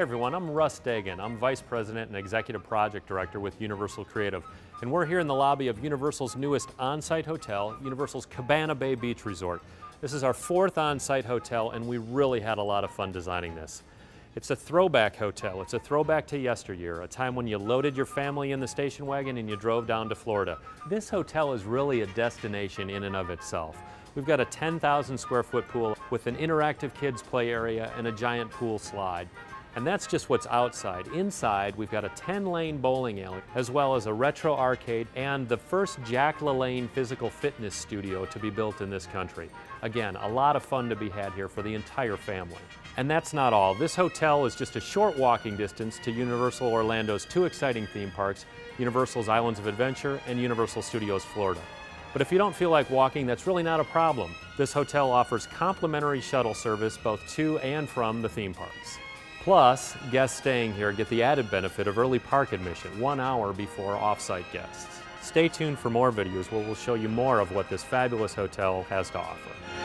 Hey everyone, I'm Russ Dagan. I'm Vice President and Executive Project Director with Universal Creative. And we're here in the lobby of Universal's newest on-site hotel, Universal's Cabana Bay Beach Resort. This is our fourth on-site hotel and we really had a lot of fun designing this. It's a throwback hotel. It's a throwback to yesteryear, a time when you loaded your family in the station wagon and you drove down to Florida. This hotel is really a destination in and of itself. We've got a 10,000 square foot pool with an interactive kids play area and a giant pool slide. And that's just what's outside. Inside, we've got a 10-lane bowling alley, as well as a retro arcade and the first Jack LaLanne physical fitness studio to be built in this country. Again, a lot of fun to be had here for the entire family. And that's not all. This hotel is just a short walking distance to Universal Orlando's two exciting theme parks, Universal's Islands of Adventure and Universal Studios Florida. But if you don't feel like walking, that's really not a problem. This hotel offers complimentary shuttle service both to and from the theme parks. Plus, guests staying here get the added benefit of early park admission 1 hour before off-site guests. Stay tuned for more videos where we'll show you more of what this fabulous hotel has to offer.